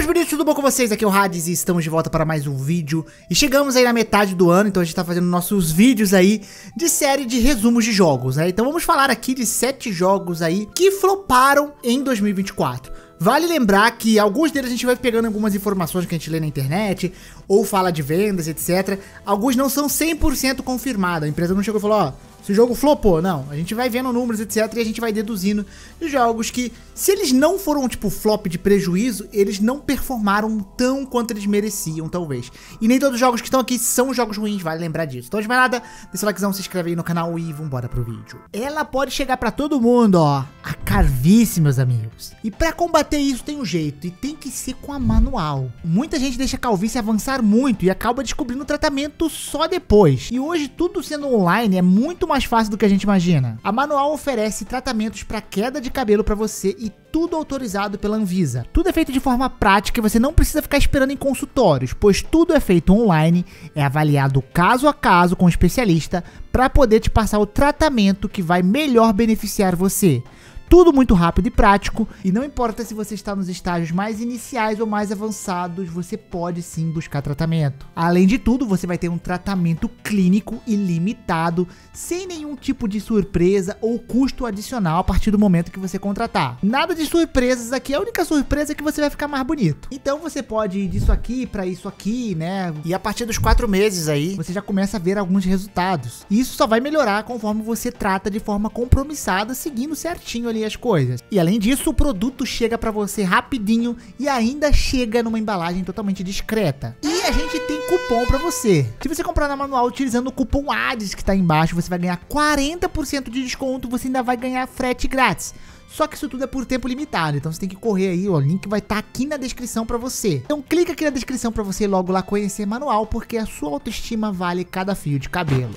meus bonitos, tudo bom com vocês? Aqui é o Hades e estamos de volta para mais um vídeo. E chegamos aí na metade do ano, então a gente tá fazendo nossos vídeos aí de série de resumos de jogos, né? Então vamos falar aqui de 7 jogos aí que floparam em 2024. Vale lembrar que alguns deles a gente vai pegando algumas informações que a gente lê na internet, ou fala de vendas, etc. Alguns não são 100% confirmados, a empresa não chegou e falou, ó, se o jogo flopou, não. A gente vai vendo números, etc. E a gente vai deduzindo de jogos que, se eles não foram, tipo, flop de prejuízo, eles não performaram tão quanto eles mereciam, talvez. E nem todos os jogos que estão aqui são jogos ruins, vale lembrar disso. Então, de mais nada, deixa o likezão, se inscreve aí no canal e vambora pro vídeo. Ela pode chegar pra todo mundo, ó, a calvície, meus amigos. E pra combater isso tem um jeito, e tem que ser com a Manual. Muita gente deixa a calvície avançar muito e acaba descobrindo o tratamento só depois. E hoje, tudo sendo online, é muito mais fácil do que a gente imagina. A Manual oferece tratamentos para queda de cabelo para você e tudo autorizado pela Anvisa. Tudo é feito de forma prática e você não precisa ficar esperando em consultórios, pois tudo é feito online, é avaliado caso a caso com um especialista para poder te passar o tratamento que vai melhor beneficiar você. Tudo muito rápido e prático, e não importa se você está nos estágios mais iniciais ou mais avançados, você pode sim buscar tratamento. Além de tudo, você vai ter um tratamento clínico ilimitado, sem nenhum tipo de surpresa ou custo adicional a partir do momento que você contratar. Nada de surpresas aqui, a única surpresa é que você vai ficar mais bonito. Então você pode ir disso aqui para isso aqui, né? E a partir dos 4 meses aí, você já começa a ver alguns resultados. E isso só vai melhorar conforme você trata de forma compromissada, seguindo certinho ali as coisas. E além disso, o produto chega pra você rapidinho e ainda chega numa embalagem totalmente discreta. E a gente tem cupom pra você. Se você comprar na Manual utilizando o cupom Hades que tá aí embaixo, você vai ganhar 40% de desconto, você ainda vai ganhar frete grátis. Só que isso tudo é por tempo limitado, então você tem que correr aí, ó, o link vai estar aqui na descrição pra você. Então clica aqui na descrição pra você logo lá conhecer Manual, porque a sua autoestima vale cada fio de cabelo.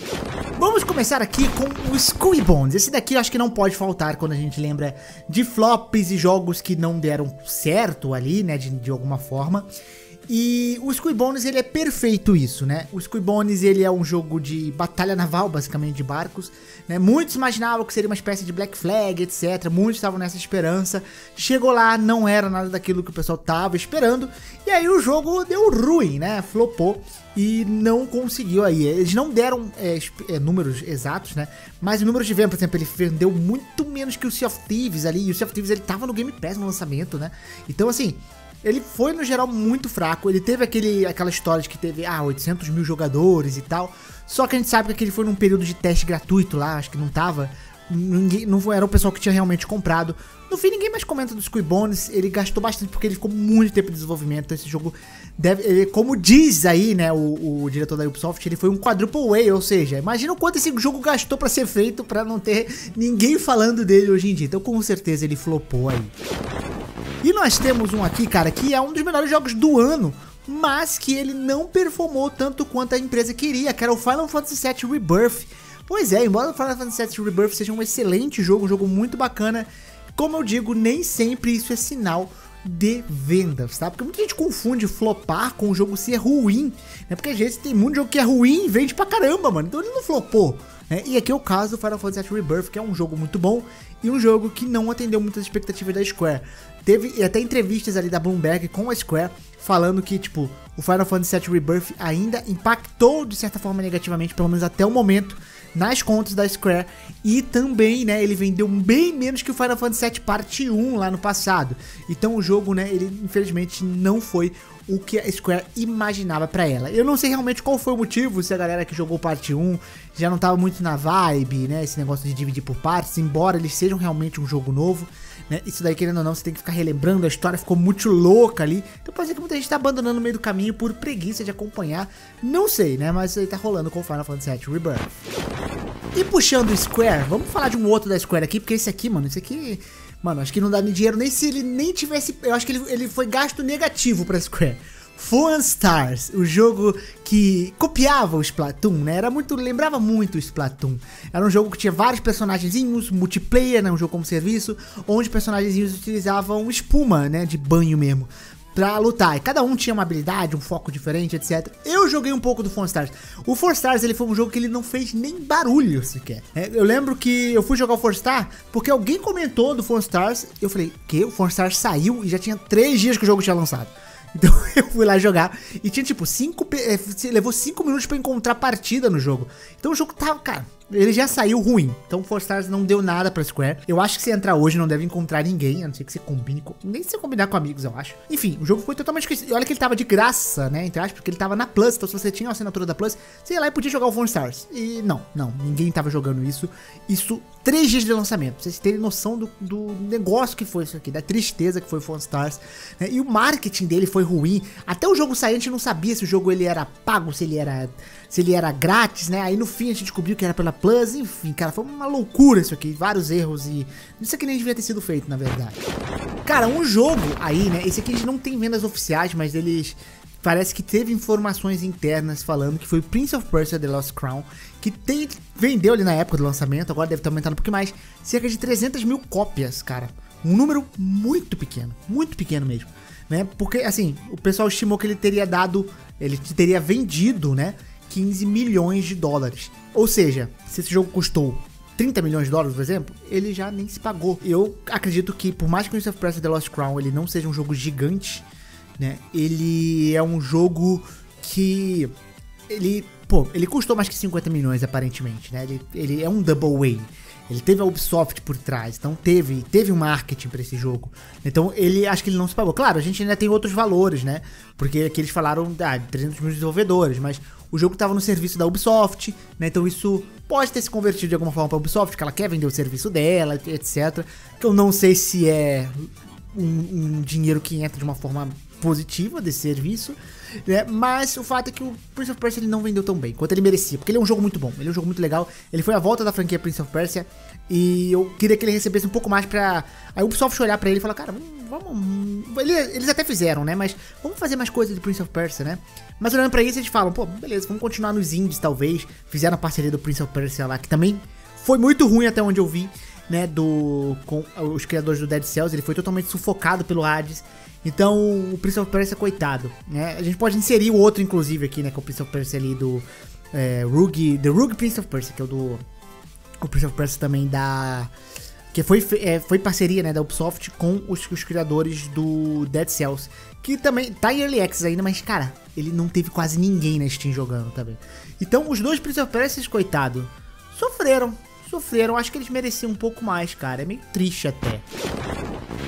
Vamos começar aqui com o Squibons. Esse daqui eu acho que não pode faltar quando a gente lembra de flops e jogos que não deram certo ali, né, de alguma forma. E o Squibons, ele é perfeito isso, né? O Squibons, ele é um jogo de batalha naval, basicamente, de barcos, né? Muitos imaginavam que seria uma espécie de Black Flag, etc. Muitos estavam nessa esperança. Chegou lá, não era nada daquilo que o pessoal tava esperando. E aí o jogo deu ruim, né? Flopou e não conseguiu aí. Eles não deram números exatos, né? Mas o número de venda, por exemplo, ele vendeu muito menos que o Sea of Thieves ali. E o Sea of Thieves, ele tava no Game Pass no lançamento, né? Então, assim... ele foi, no geral, muito fraco. Ele teve aquela história de que teve 800 mil jogadores e tal. Só que a gente sabe que aquele foi num período de teste gratuito lá. Acho que não tava. Ninguém, não era o pessoal que tinha realmente comprado. No fim, ninguém mais comenta do Squibons. Ele gastou bastante porque ele ficou muito tempo de desenvolvimento. Então esse jogo, como diz aí, né, o diretor da Ubisoft, ele foi um quadruple A, ou seja, imagina o quanto esse jogo gastou pra ser feito, pra não ter ninguém falando dele hoje em dia. Então com certeza ele flopou aí. E nós temos um aqui, cara, que é um dos melhores jogos do ano, mas que ele não performou tanto quanto a empresa queria, que era o Final Fantasy VII Rebirth. Pois é, embora o Final Fantasy VII Rebirth seja um excelente jogo, um jogo muito bacana, como eu digo, nem sempre isso é sinal de vendas, tá? Porque muita gente confunde flopar com o jogo ser ruim, né? Porque às vezes tem muito jogo que é ruim e vende pra caramba, mano, então ele não flopou. É, e aqui é o caso do Final Fantasy VII Rebirth, que é um jogo muito bom e um jogo que não atendeu muitas expectativas da Square. Teve até entrevistas ali da Bloomberg com a Square falando que, tipo, o Final Fantasy VII Rebirth ainda impactou de certa forma negativamente, pelo menos até o momento, nas contas da Square. E também, né, ele vendeu bem menos que o Final Fantasy VII Parte 1 lá no passado. Então o jogo, né, ele infelizmente não foi o que a Square imaginava pra ela. Eu não sei realmente qual foi o motivo, se a galera que jogou Parte 1 já não tava muito na vibe, né, esse negócio de dividir por partes, embora eles sejam realmente um jogo novo, né, isso daí, querendo ou não, você tem que ficar relembrando, a história ficou muito louca ali, então pode ser que muita gente tá abandonando no meio do caminho por preguiça de acompanhar, não sei, né, mas isso aí tá rolando com o Final Fantasy VII Rebirth. E puxando o Square, vamos falar de um outro da Square aqui, porque esse aqui, mano, esse aqui... mano, acho que não dá nem dinheiro, nem se ele nem tivesse... eu acho que ele foi gasto negativo pra Square. Fun Stars, o jogo que copiava o Splatoon, né? Lembrava muito o Splatoon. Era um jogo que tinha vários personagenzinhos, multiplayer, né? Um jogo como serviço, onde personagenzinhos utilizavam espuma, né? De banho mesmo, pra lutar, e cada um tinha uma habilidade, um foco diferente, etc. Eu joguei um pouco do Fun Stars. O Fun Stars, ele foi um jogo que ele não fez nem barulho sequer. Eu lembro que eu fui jogar o Fun Stars porque alguém comentou do Fun Stars, eu falei, que o Fun Stars saiu e já tinha 3 dias que o jogo tinha lançado. Então eu fui lá jogar e tinha tipo 5... Levou 5 minutos pra encontrar partida no jogo. Então o jogo tava, cara, ele já saiu ruim. Então Fun Stars não deu nada pra Square. Eu acho que se entrar hoje não deve encontrar ninguém, a não ser que você combine com... Nem se você combinar com amigos, eu acho. Enfim, o jogo foi totalmente... E olha que ele tava de graça, né, entre aspas, porque ele tava na Plus. Então se você tinha a assinatura da Plus, você ia lá e podia jogar o Fun Stars. E não, ninguém tava jogando isso. Isso 3 dias de lançamento. Pra vocês terem noção do negócio que foi isso aqui, da tristeza que foi Fun Stars, né? E o marketing dele foi ruim. Até o jogo sair a gente não sabia se o jogo ele era pago, se ele era grátis, né? Aí no fim a gente descobriu que era pela Plus. Enfim, cara, foi uma loucura isso aqui. Vários erros e... Isso aqui nem devia ter sido feito, na verdade. Cara, um jogo aí, né? Esse aqui a gente não tem vendas oficiais, mas eles... Parece que teve informações internas falando que foi o Prince of Persia The Lost Crown, que vendeu ali na época do lançamento, agora deve ter aumentado um pouquinho mais, cerca de 300 mil cópias, cara. Um número muito pequeno mesmo, né? Porque, assim, o pessoal estimou que ele teria vendido, né, 15 milhões de dólares. Ou seja, se esse jogo custou 30 milhões de dólares, por exemplo, ele já nem se pagou. Eu acredito que, por mais que o Prince of Persia The Lost Crown ele não seja um jogo gigante, né, ele é um jogo que ele custou mais que 50 milhões aparentemente, né, ele é um double A, ele teve a Ubisoft por trás, então teve um marketing pra esse jogo, então ele, acho que ele não se pagou, claro, a gente ainda tem outros valores, né, porque aqui eles falaram, 300 mil desenvolvedores, mas o jogo tava no serviço da Ubisoft, né, então isso pode ter se convertido de alguma forma pra Ubisoft, que ela quer vender o serviço dela, etc, que eu não sei se é um dinheiro que entra de uma forma positiva desse serviço, né? Mas o fato é que o Prince of Persia ele não vendeu tão bem quanto ele merecia, porque ele é um jogo muito bom, ele é um jogo muito legal, ele foi a volta da franquia Prince of Persia e eu queria que ele recebesse um pouco mais pra a Ubisoft olhar pra ele e falar, cara, vamos... Eles até fizeram, né? Mas vamos fazer mais coisas de Prince of Persia, né? Mas olhando pra isso eles falam, pô, beleza, vamos continuar nos indies talvez, fizeram a parceria do Prince of Persia lá, que também foi muito ruim até onde eu vi, né, com os criadores do Dead Cells, ele foi totalmente sufocado pelo Hades. Então, o Prince of Persia, coitado, né? A gente pode inserir o outro, inclusive, aqui, né? Que é o Prince of Persia ali do... The Rogue Prince of Persia, que é o do... O Prince of Persia também da... Que foi parceria, né? Da Ubisoft com os criadores do Dead Cells. Que também tá em Early Access ainda, mas, cara, ele não teve quase ninguém na Steam jogando também. Então, os dois Prince of Persia, coitado, sofreram. Acho que eles mereciam um pouco mais, cara. É meio triste até.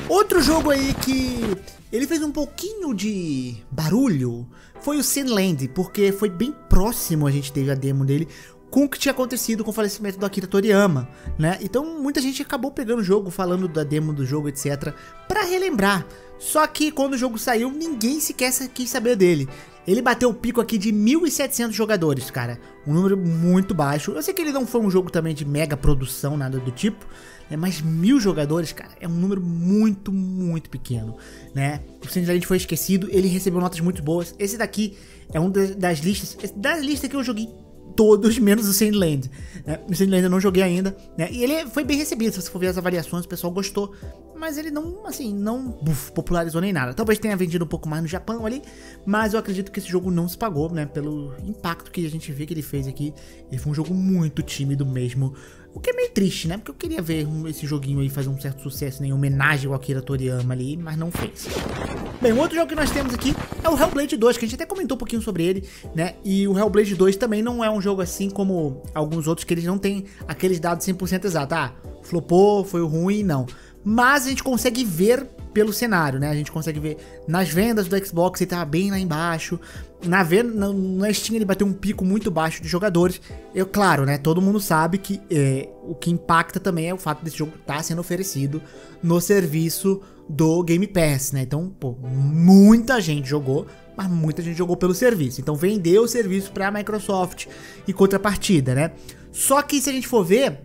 Outro jogo aí que... Ele fez um pouquinho de barulho, foi o Sandland, porque foi bem próximo, a gente teve a demo dele, com o que tinha acontecido com o falecimento do Akira Toriyama, né? Então muita gente acabou pegando o jogo, falando da demo do jogo, etc, pra relembrar. Só que quando o jogo saiu, ninguém sequer quis saber dele. Ele bateu o pico aqui de 1.700 jogadores, cara. Um número muito baixo. Eu sei que ele não foi um jogo também de mega produção, nada do tipo, né? Mas 1.000 jogadores, cara, é um número muito pequeno, né? O Sandland foi esquecido, ele recebeu notas muito boas. Esse daqui é um das listas... Da lista que eu joguei todos, menos o Sandland, né? O Sandland eu não joguei ainda, né? E ele foi bem recebido, se você for ver as avaliações, o pessoal gostou. Mas ele não, assim, popularizou nem nada. Talvez tenha vendido um pouco mais no Japão ali, mas eu acredito que esse jogo não se pagou, né? Pelo impacto que a gente vê que ele fez aqui. Ele foi um jogo muito tímido mesmo, o que é meio triste, né? Porque eu queria ver esse joguinho aí fazer um certo sucesso, né? Em homenagem ao Akira Toriyama ali, mas não fez. Bem, o outro jogo que nós temos aqui é o Hellblade 2, que a gente até comentou um pouquinho sobre ele, né? E o Hellblade 2 também não é um jogo assim como alguns outros, que eles não têm aqueles dados 100% exatos. Ah, flopou, foi ruim, não. Mas a gente consegue ver pelo cenário, né? A gente consegue ver nas vendas do Xbox, ele tava bem lá embaixo. Na Steam ele bateu um pico muito baixo de jogadores. Eu, claro, né? Todo mundo sabe que o que impacta também é o fato desse jogo estar sendo oferecido no serviço do Game Pass, né? Então, pô, muita gente jogou, mas muita gente jogou pelo serviço. Então vendeu o serviço pra Microsoft em contrapartida, né? Só que se a gente for ver,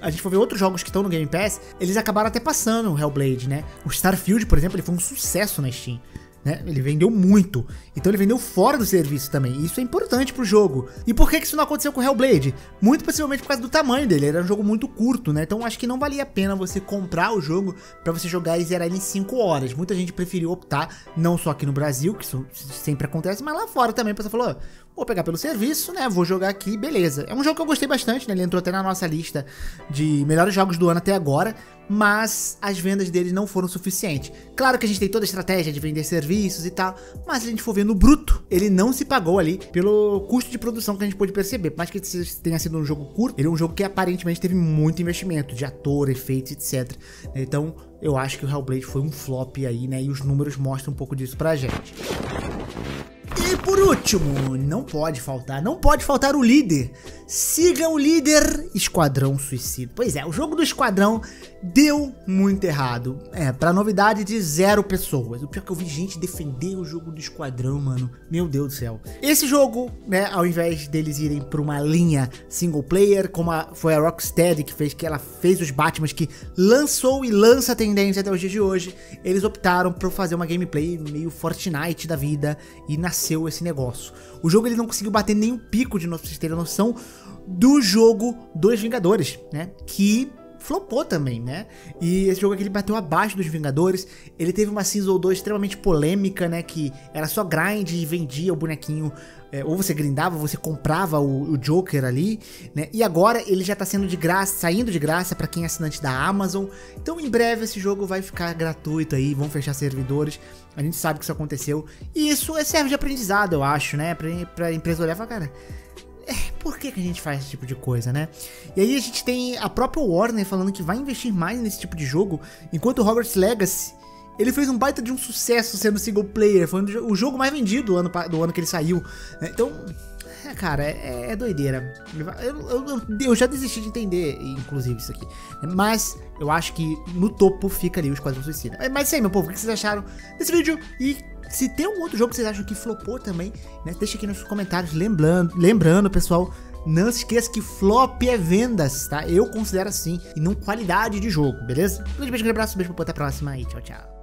a gente for ver outros jogos que estão no Game Pass, eles acabaram até passando o Hellblade, né? O Starfield, por exemplo, ele foi um sucesso na Steam, né? Ele vendeu muito, então ele vendeu fora do serviço também, e isso é importante pro jogo. E por que isso não aconteceu com o Hellblade? Muito possivelmente por causa do tamanho dele, era um jogo muito curto, né? Então acho que não valia a pena você comprar o jogo pra você jogar e zerar ele em 5 horas. Muita gente preferiu optar, não só aqui no Brasil, que isso sempre acontece, mas lá fora também, o pessoal falou... Vou pegar pelo serviço, né? Vou jogar aqui, beleza. É um jogo que eu gostei bastante, né? Ele entrou até na nossa lista de melhores jogos do ano até agora. mas as vendas deles não foram suficientes. Claro que a gente tem toda a estratégia de vender serviços e tal, mas se a gente for ver no bruto, ele não se pagou ali pelo custo de produção que a gente pôde perceber. Por mais que tenha sido um jogo curto, ele é um jogo que aparentemente teve muito investimento de ator, efeitos, etc. Então eu acho que o Hellblade foi um flop aí, né? E os números mostram um pouco disso pra gente. E por último, não pode faltar o líder. Siga o líder, Esquadrão Suicida. Pois é, o jogo do Esquadrão deu muito errado. É, pra novidade de 0 pessoas. O pior que eu vi gente defender o jogo do Esquadrão, mano. Meu Deus do céu. Esse jogo, né, ao invés deles irem pra uma linha single player, como foi a Rocksteady que ela fez os Batmans, que lançou e lança a tendência até o dia de hoje, eles optaram por fazer uma gameplay meio Fortnite da vida e nasceu esse negócio. O jogo ele não conseguiu bater nenhum pico, de vocês terem noção, do jogo dos Vingadores, né, que flopou também, né, e esse jogo aqui ele bateu abaixo dos Vingadores. Ele teve uma Season 2 extremamente polêmica, né, que era só grind e vendia o bonequinho, ou você grindava, ou você comprava o Joker ali, né, e agora ele já tá sendo de graça, saindo de graça pra quem é assinante da Amazon, então em breve esse jogo vai ficar gratuito aí, vão fechar servidores, a gente sabe que isso aconteceu, e isso serve de aprendizado, eu acho, né, pra empresa olhar e falar, cara, por que a gente faz esse tipo de coisa, né? E aí a gente tem a própria Warner falando que vai investir mais nesse tipo de jogo, enquanto o Hogwarts Legacy, ele fez um baita de um sucesso sendo single player, foi o jogo mais vendido do ano que ele saiu. Então, cara, é doideira. Eu já desisti de entender, inclusive, isso aqui. Mas eu acho que no topo fica ali o Esquadrão Suicida. Mas isso aí, meu povo, o que vocês acharam desse vídeo? E se tem algum outro jogo que vocês acham que flopou também, né, deixa aqui nos comentários, lembrando, pessoal, não se esqueça que flop é vendas, tá? Eu considero assim, e não qualidade de jogo, beleza? Um grande beijo, um abraço, beijo, até a próxima e tchau, tchau.